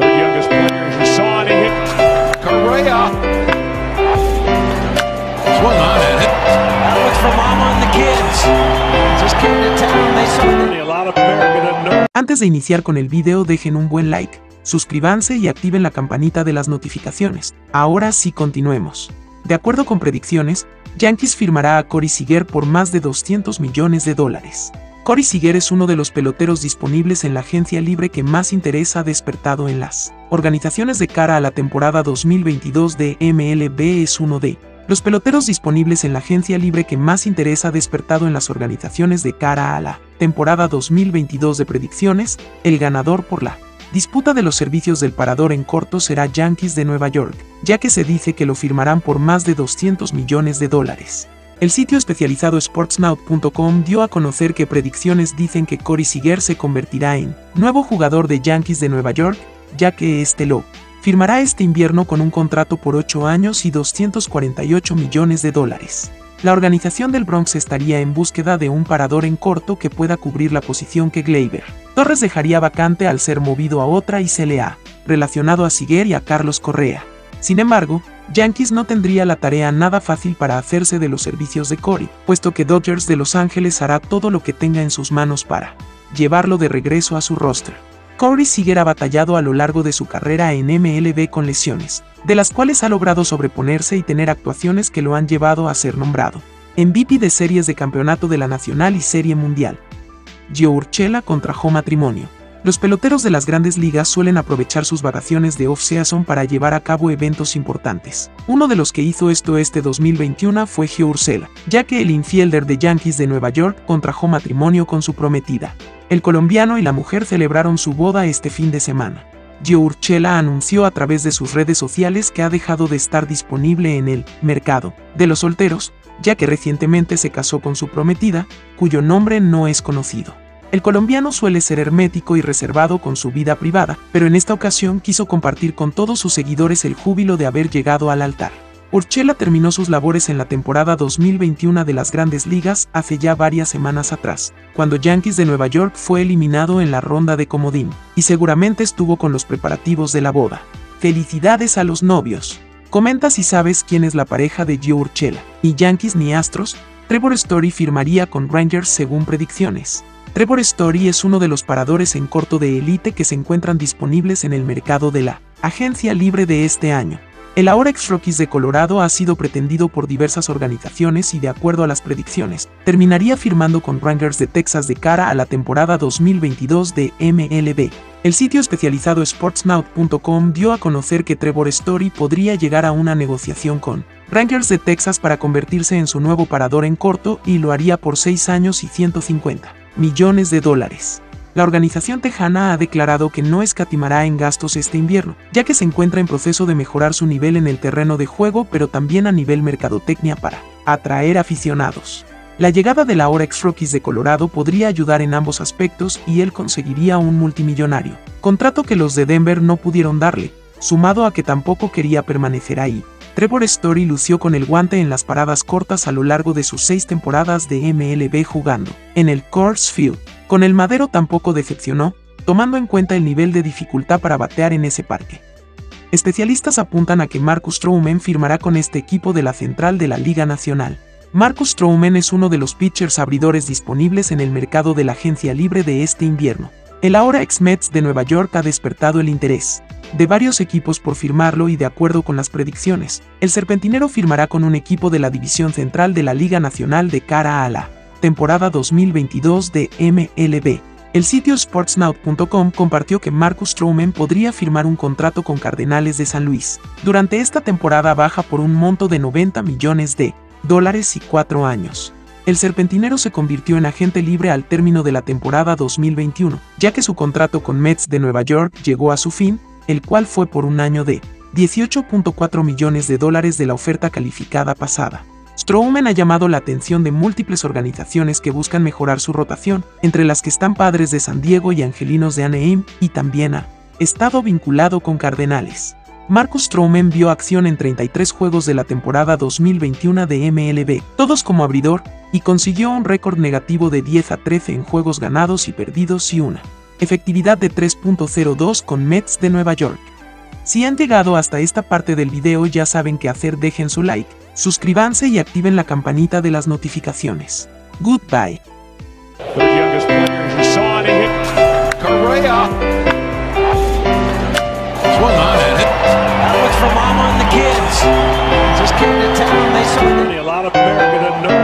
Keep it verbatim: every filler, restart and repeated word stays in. third youngest player you saw, and he hit Correa. There's one on it. That was for Mama and the kids. Just came to town. They saw a lot of America that knows. Antes de iniciar con el video, dejen un buen like, suscríbanse y activen la campanita de las notificaciones. Ahora sí, continuemos. De acuerdo con predicciones, Yankees firmará a Corey Seager por más de doscientos millones de dólares. Corey Seager es uno de los peloteros disponibles en la agencia libre que más interés ha despertado en las organizaciones de cara a la temporada dos mil veintidós de M L B. Es uno de los peloteros disponibles en la agencia libre que más interés ha despertado en las organizaciones de cara a la temporada dos mil veintidós de predicciones. El ganador por la disputa de los servicios del parador en corto será Yankees de Nueva York, ya que se dice que lo firmarán por más de doscientos millones de dólares. El sitio especializado Sportsnaut punto com dio a conocer que predicciones dicen que Corey Seager se convertirá en nuevo jugador de Yankees de Nueva York, ya que este lo firmará este invierno con un contrato por ocho años y doscientos cuarenta y ocho millones de dólares. La organización del Bronx estaría en búsqueda de un parador en corto que pueda cubrir la posición que Gleyber Torres dejaría vacante al ser movido a otra y se le ha relacionado a Seager y a Carlos Correa. Sin embargo, Yankees no tendría la tarea nada fácil para hacerse de los servicios de Corey, puesto que Dodgers de Los Ángeles hará todo lo que tenga en sus manos para llevarlo de regreso a su roster. Corey Seager ha batallado a lo largo de su carrera en M L B con lesiones, de las cuales ha logrado sobreponerse y tener actuaciones que lo han llevado a ser nombrado M V P de series de campeonato de la Nacional y Serie Mundial. Gio Urshela contrajo matrimonio. Los peloteros de las grandes ligas suelen aprovechar sus vacaciones de off-season para llevar a cabo eventos importantes. Uno de los que hizo esto este dos mil veintiuno fue Gio Urshela, ya que el infielder de Yankees de Nueva York contrajo matrimonio con su prometida. El colombiano y la mujer celebraron su boda este fin de semana. Gio Urshela anunció a través de sus redes sociales que ha dejado de estar disponible en el mercado de los solteros, ya que recientemente se casó con su prometida, cuyo nombre no es conocido. El colombiano suele ser hermético y reservado con su vida privada, pero en esta ocasión quiso compartir con todos sus seguidores el júbilo de haber llegado al altar. Urshela terminó sus labores en la temporada dos mil veintiuno de las Grandes Ligas hace ya varias semanas atrás, cuando Yankees de Nueva York fue eliminado en la ronda de comodín, y seguramente estuvo con los preparativos de la boda. Felicidades a los novios. Comenta si sabes quién es la pareja de Gio Urshela. Ni Yankees ni Astros, Trevor Story firmaría con Rangers según predicciones. Trevor Story es uno de los paradores en corto de élite que se encuentran disponibles en el mercado de la agencia libre de este año. El ahora ex-Rockies de Colorado ha sido pretendido por diversas organizaciones y, de acuerdo a las predicciones, terminaría firmando con Rangers de Texas de cara a la temporada dos mil veintidós de M L B. El sitio especializado Sportsnaut punto com dio a conocer que Trevor Story podría llegar a una negociación con Rangers de Texas para convertirse en su nuevo parador en corto, y lo haría por seis años y ciento cincuenta millones de dólares. La organización tejana ha declarado que no escatimará en gastos este invierno, ya que se encuentra en proceso de mejorar su nivel en el terreno de juego, pero también a nivel mercadotecnia para atraer aficionados. La llegada del ahora ex-Rockies de Colorado podría ayudar en ambos aspectos y él conseguiría un multimillonario contrato que los de Denver no pudieron darle, sumado a que tampoco quería permanecer ahí. Trevor Story lució con el guante en las paradas cortas a lo largo de sus seis temporadas de M L B jugando en el Coors Field. Con el madero tampoco decepcionó, tomando en cuenta el nivel de dificultad para batear en ese parque. Especialistas apuntan a que Marcus Stroman firmará con este equipo de la central de la Liga Nacional. Marcus Stroman es uno de los pitchers abridores disponibles en el mercado de la agencia libre de este invierno. El ahora ex-Mets de Nueva York ha despertado el interés de varios equipos por firmarlo y, de acuerdo con las predicciones, el serpentinero firmará con un equipo de la división central de la Liga Nacional de cara a la temporada dos mil veintidós de M L B. El sitio Sportsnaut punto com compartió que Marcus Stroman podría firmar un contrato con Cardenales de San Luis durante esta temporada baja por un monto de noventa millones de dólares y cuatro años. El serpentinero se convirtió en agente libre al término de la temporada dos mil veintiuno, ya que su contrato con Mets de Nueva York llegó a su fin, el cual fue por un año de dieciocho punto cuatro millones de dólares de la oferta calificada pasada. Stroman ha llamado la atención de múltiples organizaciones que buscan mejorar su rotación, entre las que están Padres de San Diego y Angelinos de Anaheim, y también ha estado vinculado con Cardenales. Marcus Stroman vio acción en treinta y tres juegos de la temporada dos mil veintiuno de M L B, todos como abridor, y consiguió un récord negativo de diez a trece en juegos ganados y perdidos y una efectividad de tres punto cero dos con Mets de Nueva York. Si han llegado hasta esta parte del video ya saben qué hacer, dejen su like, suscríbanse y activen la campanita de las notificaciones. Goodbye. A lot of America that knows.